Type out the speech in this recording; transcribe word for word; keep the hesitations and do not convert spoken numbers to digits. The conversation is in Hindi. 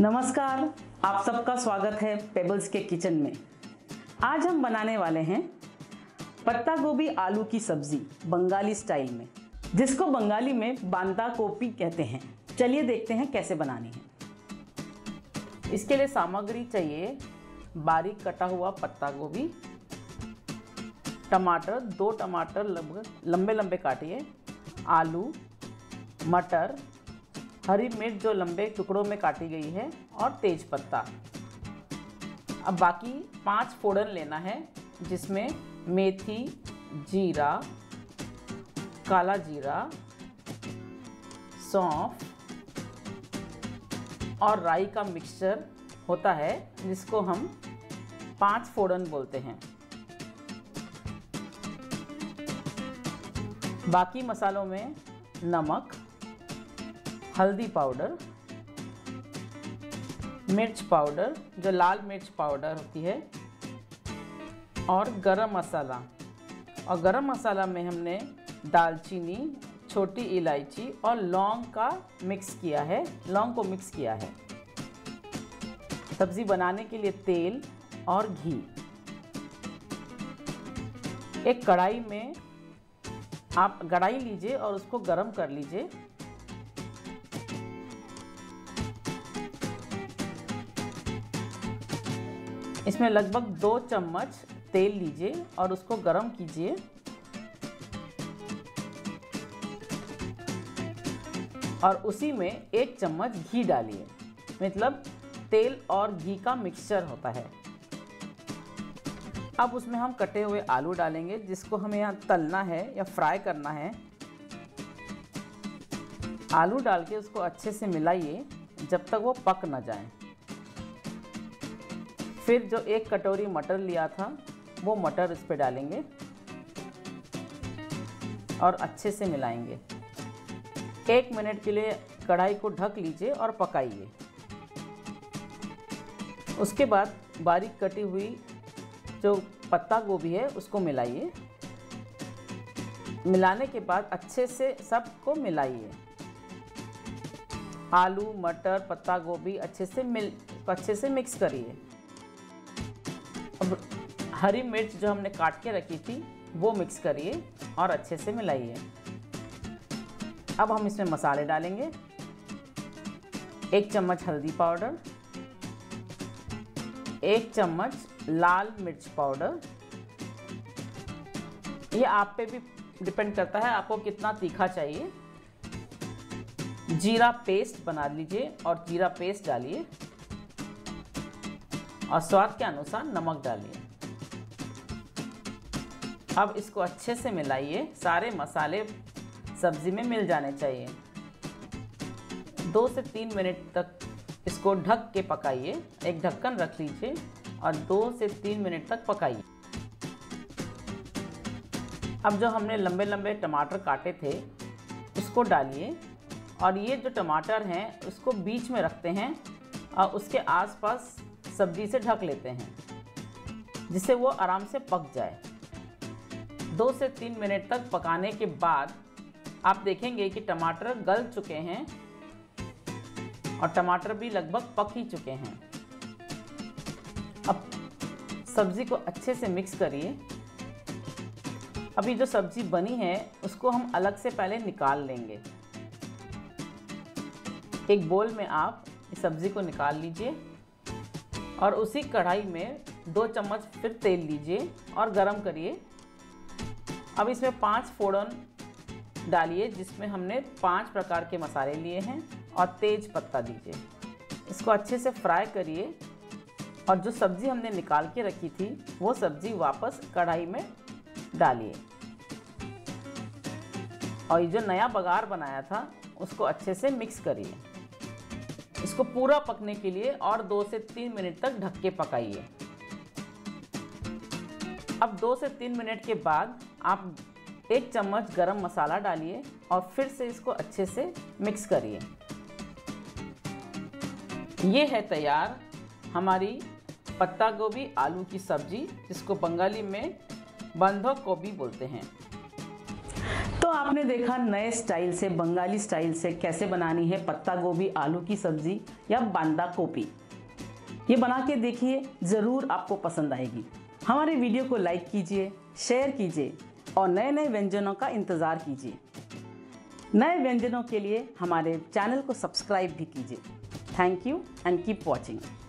नमस्कार, आप सबका स्वागत है पेबल्स के किचन में। आज हम बनाने वाले हैं पत्ता गोभी आलू की सब्जी बंगाली स्टाइल में, जिसको बंगाली में बांदा कोपी कहते हैं। चलिए देखते हैं कैसे बनानी है। इसके लिए सामग्री चाहिए बारीक कटा हुआ पत्ता गोभी, टमाटर, दो टमाटर लंबे लंबे काटिए, आलू, मटर, हरी मिर्च जो लंबे टुकड़ों में काटी गई है और तेज पत्ता। अब बाकी पांच फोड़न लेना है, जिसमें मेथी, जीरा, काला जीरा, सौंफ और राई का मिक्सचर होता है, जिसको हम पांच फोड़न बोलते हैं। बाकी मसालों में नमक, हल्दी पाउडर, मिर्च पाउडर जो लाल मिर्च पाउडर होती है, और गरम मसाला। और गरम मसाला में हमने दालचीनी, छोटी इलायची और लौंग का मिक्स किया है, लौंग को मिक्स किया है। सब्ज़ी बनाने के लिए तेल और घी। एक कढ़ाई में आप कढ़ाई लीजिए और उसको गरम कर लीजिए। इसमें लगभग दो चम्मच तेल लीजिए और उसको गरम कीजिए। और उसी में एक चम्मच घी डालिए, मतलब तेल और घी का मिक्सचर होता है। अब उसमें हम कटे हुए आलू डालेंगे, जिसको हमें यहाँ तलना है या फ्राई करना है। आलू डाल के उसको अच्छे से मिलाइए जब तक वो पक ना जाए। फिर जो एक कटोरी मटर लिया था, वो मटर इस पे डालेंगे और अच्छे से मिलाएंगे। एक मिनट के लिए कढ़ाई को ढक लीजिए और पकाइए। उसके बाद बारीक कटी हुई जो पत्ता गोभी है उसको मिलाइए। मिलाने के बाद अच्छे से सबको मिलाइए। आलू, मटर, पत्ता गोभी अच्छे से मिल अच्छे से मिक्स करिए। अब हरी मिर्च जो हमने काट के रखी थी वो मिक्स करिए और अच्छे से मिलाइए। अब हम इसमें मसाले डालेंगे। एक चम्मच हल्दी पाउडर, एक चम्मच लाल मिर्च पाउडर। ये आप पे भी डिपेंड करता है, आपको कितना तीखा चाहिए। जीरा पेस्ट बना लीजिए और जीरा पेस्ट डालिए और स्वाद के अनुसार नमक डालिए। अब इसको अच्छे से मिलाइए। सारे मसाले सब्जी में मिल जाने चाहिए। दो से तीन मिनट तक इसको ढक के पकाइए। एक ढक्कन रख लीजिए और दो से तीन मिनट तक पकाइए। अब जो हमने लंबे लंबे टमाटर काटे थे उसको डालिए। और ये जो टमाटर हैं उसको बीच में रखते हैं और उसके आसपास सब्जी से ढक लेते हैं, जिससे वो आराम से पक जाए। दो से तीन मिनट तक पकाने के बाद आप देखेंगे कि टमाटर गल चुके हैं और टमाटर भी लगभग पक ही चुके हैं। अब सब्जी को अच्छे से मिक्स करिए। अभी जो सब्जी बनी है उसको हम अलग से पहले निकाल लेंगे। एक बोल में आप इस सब्जी को निकाल लीजिए और उसी कढ़ाई में दो चम्मच फिर तेल लीजिए और गरम करिए। अब इसमें पांच फोड़न डालिए, जिसमें हमने पांच प्रकार के मसाले लिए हैं, और तेज पत्ता दीजिए। इसको अच्छे से फ्राई करिए और जो सब्ज़ी हमने निकाल के रखी थी वो सब्ज़ी वापस कढ़ाई में डालिए। और ये जो नया बघार बनाया था उसको अच्छे से मिक्स करिए। इसको पूरा पकने के लिए और दो से तीन मिनट तक ढक के पकाइए। अब दो से तीन मिनट के बाद आप एक चम्मच गरम मसाला डालिए और फिर से इसको अच्छे से मिक्स करिए। ये है तैयार हमारी पत्ता गोभी आलू की सब्जी, जिसको बंगाली में बांदा कोपी बोलते हैं। तो आपने देखा नए स्टाइल से, बंगाली स्टाइल से कैसे बनानी है पत्ता गोभी आलू की सब्जी या बांदा गोभी। ये बना के देखिए, ज़रूर आपको पसंद आएगी। हमारे वीडियो को लाइक कीजिए, शेयर कीजिए और नए नए व्यंजनों का इंतज़ार कीजिए। नए व्यंजनों के लिए हमारे चैनल को सब्सक्राइब भी कीजिए। Thank you and keep watching.